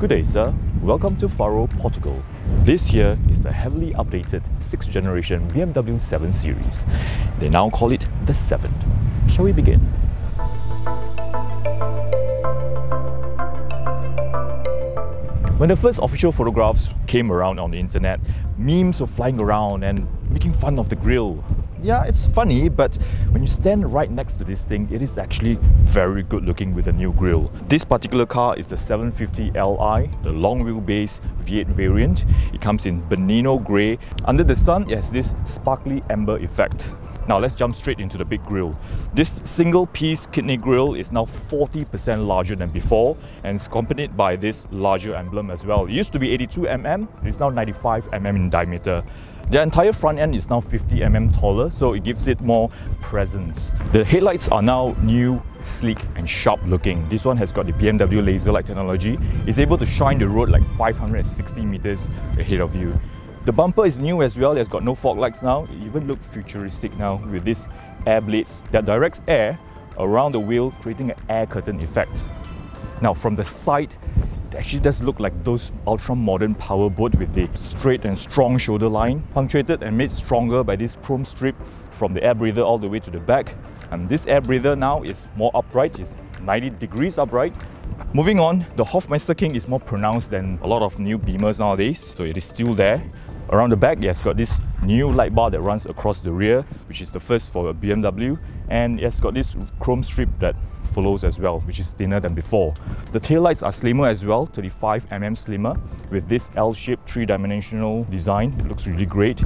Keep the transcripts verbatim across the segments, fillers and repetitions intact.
Good day, sir. Welcome to Faro, Portugal. This here is the heavily updated sixth generation B M W seven Series. They now call it the seven. Shall we begin? When the first official photographs came around on the internet, memes were flying around and making fun of the grille. Yeah, it's funny, but when you stand right next to this thing, it is actually very good looking with a new grille. This particular car is the seven fifty L I, the long wheelbase V eight variant. It comes in Benino grey. Under the sun, it has this sparkly amber effect. Now let's jump straight into the big grille. This single-piece kidney grille is now forty percent larger than before, and it's accompanied by this larger emblem as well. It used to be eighty-two millimeters, it's now ninety-five millimeters in diameter. The entire front end is now fifty millimeters taller, so it gives it more presence. The headlights are now new, sleek and sharp looking. This one has got the B M W laser light technology. It's able to shine the road like five hundred sixty meters ahead of you. The bumper is new as well. It has got no fog lights now. It even looks futuristic now with these air blades that directs air around the wheel, creating an air curtain effect. Now from the side, it actually does look like those ultra-modern power boat with the straight and strong shoulder line, punctuated and made stronger by this chrome strip from the air breather all the way to the back. And this air breather now is more upright. It's ninety degrees upright. Moving on, the Hofmeister King is more pronounced than a lot of new Beamers nowadays, so it is still there. Around the back, it has got this new light bar that runs across the rear, which is the first for a B M W, and it has got this chrome strip that follows as well, which is thinner than before. The taillights are slimmer as well, thirty-five millimeters slimmer, with this L-shaped three-dimensional design. It looks really great.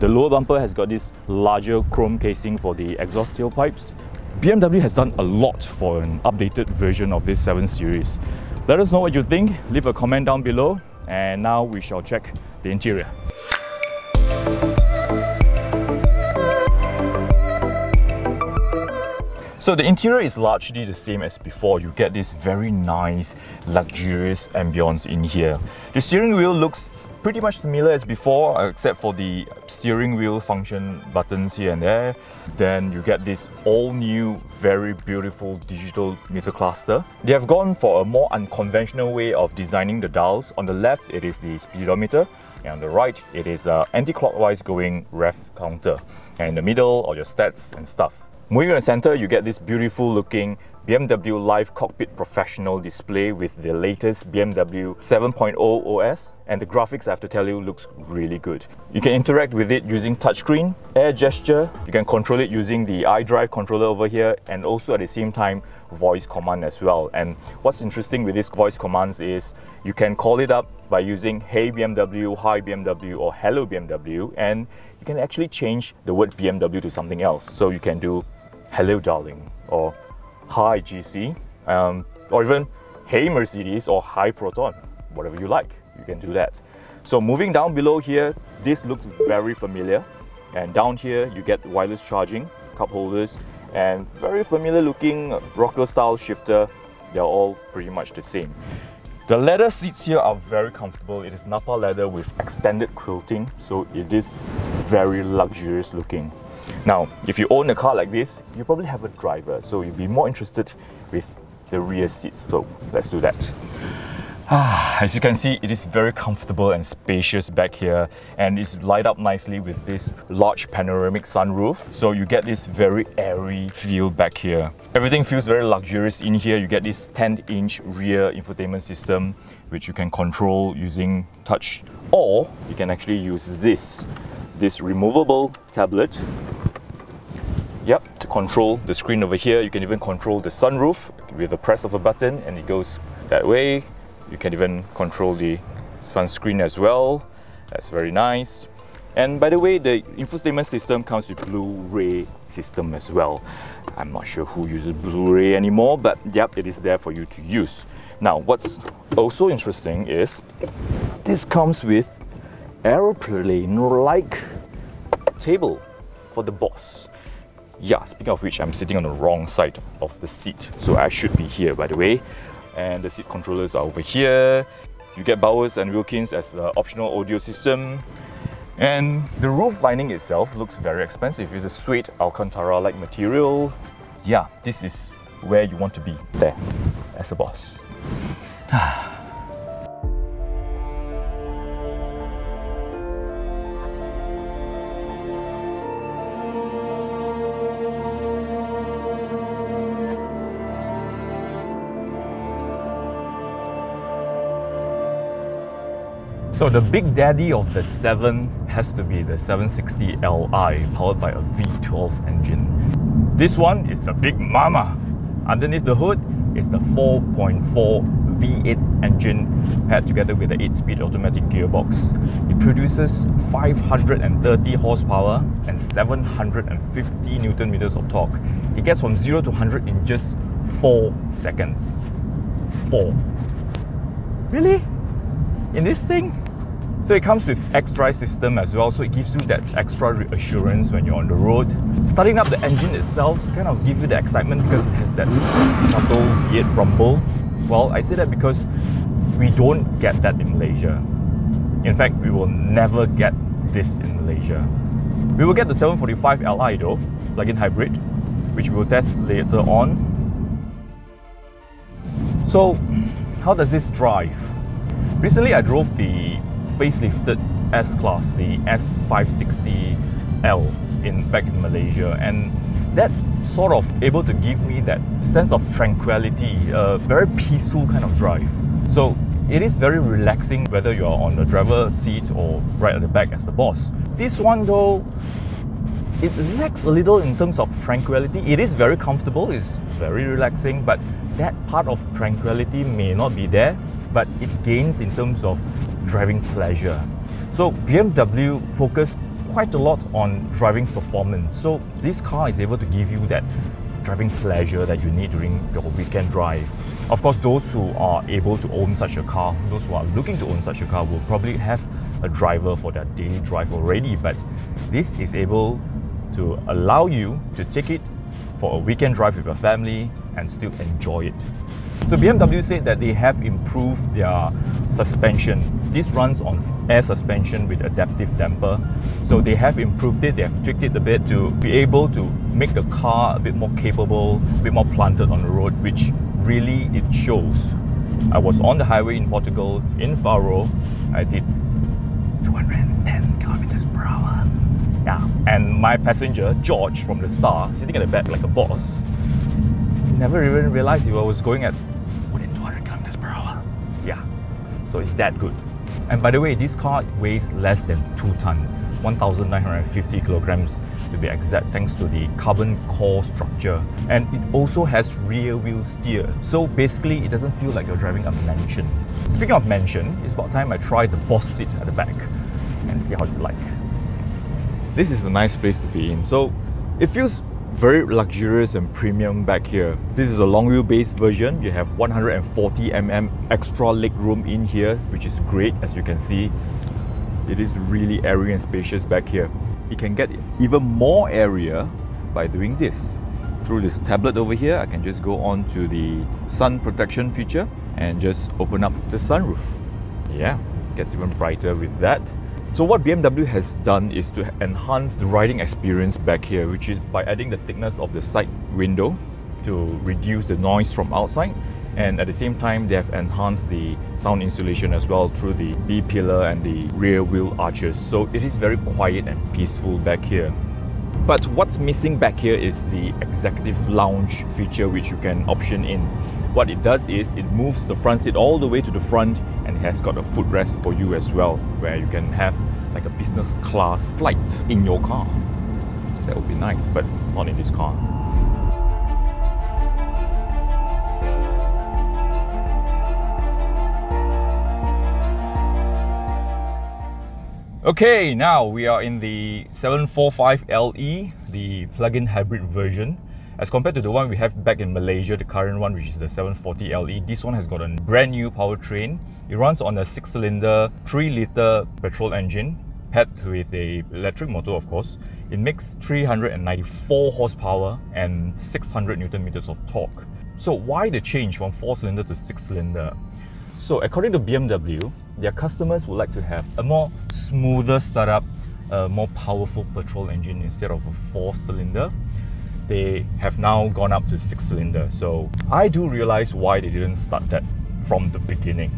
The lower bumper has got this larger chrome casing for the exhaust tailpipes. B M W has done a lot for an updated version of this seven series. Let us know what you think, leave a comment down below, and now we shall check the interior. So the interior is largely the same as before. You get this very nice, luxurious ambience in here. The steering wheel looks pretty much similar as before, except for the steering wheel function buttons here and there. Then you get this all-new, very beautiful digital meter cluster. They have gone for a more unconventional way of designing the dials. On the left, it is the speedometer, and on the right, it is an anti-clockwise going rev counter. And in the middle, all your stats and stuff. Moving on the center, you get this beautiful looking B M W Live Cockpit Professional display with the latest B M W seven point oh O S, and the graphics, I have to tell you, looks really good. You can interact with it using touchscreen, air gesture, you can control it using the iDrive controller over here, and also at the same time voice command as well. And what's interesting with these voice commands is you can call it up by using Hey B M W, Hi B M W or Hello B M W, and you can actually change the word B M W to something else. So you can do Hello darling, or Hi G C, um, or even Hey Mercedes or Hi Proton, whatever you like, you can do that. So moving down below here, this looks very familiar, and down here you get wireless charging, cup holders, and very familiar looking rocker style shifter. They're all pretty much the same. The leather seats here are very comfortable. It is Napa leather with extended quilting, so it is very luxurious looking. Now, if you own a car like this, you probably have a driver, so you'll be more interested with the rear seats, so let's do that. Ah, as you can see, it is very comfortable and spacious back here, and it's light up nicely with this large panoramic sunroof, so you get this very airy feel back here. Everything feels very luxurious in here. You get this ten inch rear infotainment system, which you can control using touch, or you can actually use this this removable tablet yep, to control the screen over here. You can even control the sunroof with the press of a button, and it goes that way. You can even control the sunscreen as well. That's very nice. And by the way, the infotainment system comes with Blu-ray system as well. I'm not sure who uses Blu-ray anymore, but yep, it is there for you to use. Now, what's also interesting is this comes with aeroplane-like table for the boss. Yeah, speaking of which, I'm sitting on the wrong side of the seat, so I should be here, by the way. And the seat controllers are over here. You get Bowers and Wilkins as the optional audio system. And the roof lining itself looks very expensive. It's a suede Alcantara-like material. Yeah, this is where you want to be, there, as a boss. So the big daddy of the seven has to be the seven sixty L I, powered by a V twelve engine. This one is the big mama. Underneath the hood is the four point four V eight engine paired together with the eight speed automatic gearbox. It produces five hundred thirty horsepower and seven hundred fifty newton meters of torque. It gets from zero to one hundred in just four seconds. Four. Really? In this thing? So it comes with xDrive system as well, so it gives you that extra reassurance when you're on the road. Starting up the engine itself kind of gives you the excitement because it has that subtle yet rumble. Well, I say that because we don't get that in Malaysia. In fact, we will never get this in Malaysia. We will get the seven forty-five L I though, plug-in hybrid, which we will test later on. So, how does this drive? Recently, I drove the facelifted S-Class, the S five sixty L in back in Malaysia, and that sort of able to give me that sense of tranquility, a very peaceful kind of drive. So it is very relaxing whether you're on the driver's seat or right at the back as the boss. This one though, it lacks a little in terms of tranquility. It is very comfortable, it's very relaxing, but that part of tranquility may not be there, but it gains in terms of driving pleasure. So B M W focused quite a lot on driving performance, so this car is able to give you that driving pleasure that you need during your weekend drive. Of course, those who are able to own such a car, those who are looking to own such a car will probably have a driver for their daily drive already, but this is able to allow you to take it for a weekend drive with your family and still enjoy it. So B M W said that they have improved their suspension. This runs on air suspension with adaptive damper. So they have improved it, they have tweaked it a bit to be able to make the car a bit more capable, a bit more planted on the road, which really it shows. I was on the highway in Portugal, in Faro. I did two hundred ten kilometers per hour. Yeah. And my passenger, George from the Star, sitting at the back like a boss, never even realized if I was going at within two hundred kilometers per hour. Yeah, so it's that good. And by the way, this car weighs less than two tons, one thousand nine hundred fifty kilograms to be exact, thanks to the carbon core structure. And it also has rear wheel steer, so basically it doesn't feel like you're driving a mansion. Speaking of mansion, it's about time I tried the boss seat at the back and see how it's like. This is a nice place to be in, so it feels very luxurious and premium back here. This is a long wheelbase version. You have one hundred forty millimeters extra leg room in here, which is great. As you can see, it is really airy and spacious back here. You can get even more area by doing this. Through this tablet over here, I can just go on to the sun protection feature and just open up the sunroof. Yeah, gets even brighter with that. So what B M W has done is to enhance the riding experience back here, which is by adding the thickness of the side window to reduce the noise from outside, and at the same time they have enhanced the sound insulation as well through the B-pillar and the rear wheel arches. So it is very quiet and peaceful back here. But what's missing back here is the executive lounge feature, which you can option in. What it does is it moves the front seat all the way to the front, and it has got a footrest for you as well, where you can have like a business class flight in your car. That would be nice, but not in this car. Okay, now we are in the seven forty-five L E, the plug-in hybrid version. As compared to the one we have back in Malaysia, the current one, which is the seven forty L E, this one has got a brand new powertrain. It runs on a six cylinder, three litre petrol engine, paired with a electric motor, of course. It makes three hundred ninety-four horsepower and six hundred newton meters of torque. So why the change from four cylinder to six cylinder? So according to B M W, their customers would like to have a more smoother startup, a more powerful petrol engine instead of a four cylinder. They have now gone up to six cylinder. So I do realize why they didn't start that from the beginning,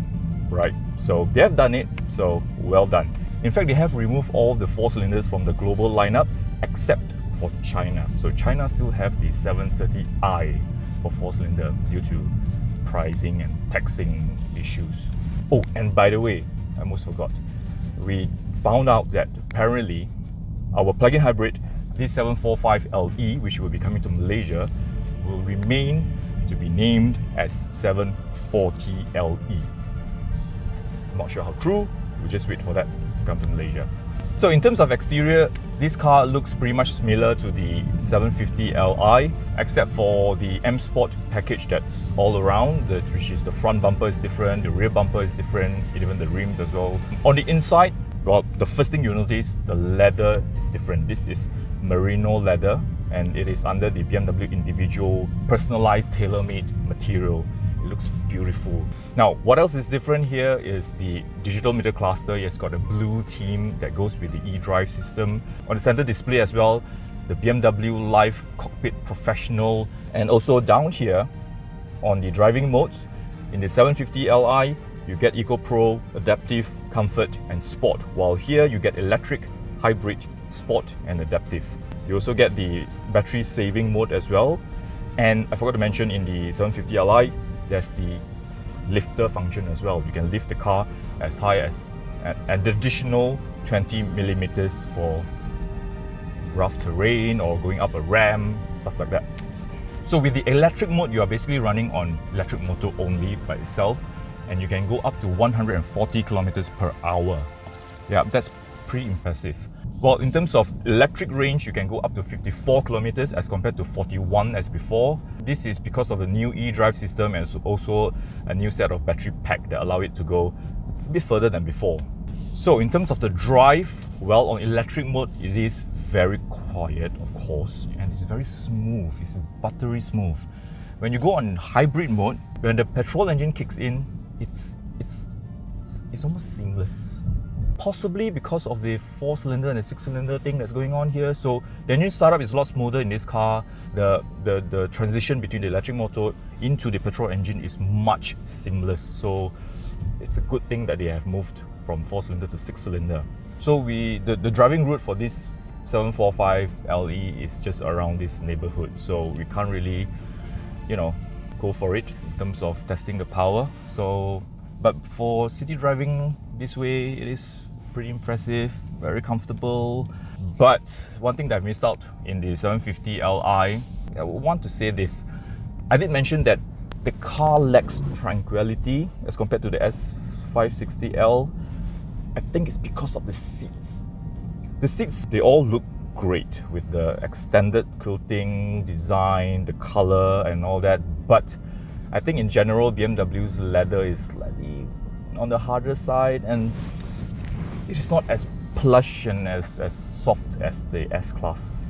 right? So they have done it, so well done. In fact, they have removed all the four cylinders from the global lineup except for China. So China still have the seven thirty i for four cylinder due to pricing and taxing issues. Oh, and by the way, I almost forgot. We found out that apparently our plug-in hybrid D seven forty-five L E, which will be coming to Malaysia, will remain to be named as seven forty L E. I'm not sure how true, we'll just wait for that to come to Malaysia. So in terms of exterior, this car looks pretty much similar to the seven fifty L I, except for the M Sport package that's all around, the, which is the front bumper is different, the rear bumper is different, even the rims as well. On the inside, well, the first thing you'll notice, the leather is different. This is merino leather, and it is under the B M W individual personalized tailor-made material. It looks beautiful. Now, what else is different here is the digital meter cluster. It's got a blue theme that goes with the eDrive system. On the center display as well, the B M W Live Cockpit Professional. And also down here, on the driving modes, in the seven fifty L I, you get Eco Pro, Adaptive, Comfort and Sport. While here, you get Electric, Hybrid, Sport and Adaptive. You also get the battery saving mode as well. And I forgot to mention, in the seven fifty L I, there's the lifter function as well. You can lift the car as high as an additional twenty millimeters for rough terrain or going up a ramp, stuff like that. So with the electric mode, you are basically running on electric motor only by itself, and you can go up to one hundred forty kilometers per hour. Yeah, that's pretty impressive. Well, in terms of electric range, you can go up to fifty-four kilometers as compared to forty-one as before. This is because of the new eDrive system and also a new set of battery pack that allow it to go a bit further than before. So in terms of the drive, well, on electric mode, it is very quiet, of course, and it's very smooth. It's buttery smooth. When you go on hybrid mode, when the petrol engine kicks in, it's it's it's almost seamless. Possibly because of the four-cylinder and the six-cylinder thing that's going on here. So the engine startup is a lot smoother in this car. The, the, the transition between the electric motor into the petrol engine is much seamless. So it's a good thing that they have moved from four-cylinder to six-cylinder. So we the, the driving route for this seven forty-five L E is just around this neighborhood. So we can't really, you know, go for it in terms of testing the power. So, but for city driving this way, it is pretty impressive, very comfortable. But one thing that I missed out in the seven fifty L I, I want to say this. I did mention that the car lacks tranquility as compared to the S five sixty L. I think it's because of the seats. The seats, they all look great with the extended quilting design, the color and all that. But I think in general, B M W's leather is slightly on the harder side, and it is not as plush and as, as soft as the S-Class.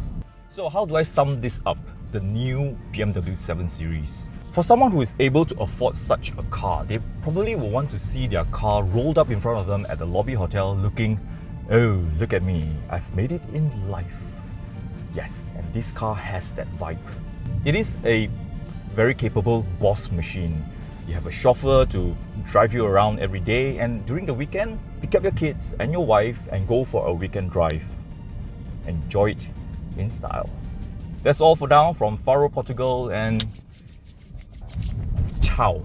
So how do I sum this up, the new B M W seven series? For someone who is able to afford such a car, they probably will want to see their car rolled up in front of them at the lobby hotel looking, oh, look at me, I've made it in life. Yes, and this car has that vibe. It is a very capable boss machine. You have a chauffeur to drive you around every day, and during the weekend, pick up your kids and your wife and go for a weekend drive. Enjoy it in style. That's all for now from Faro, Portugal, and ciao.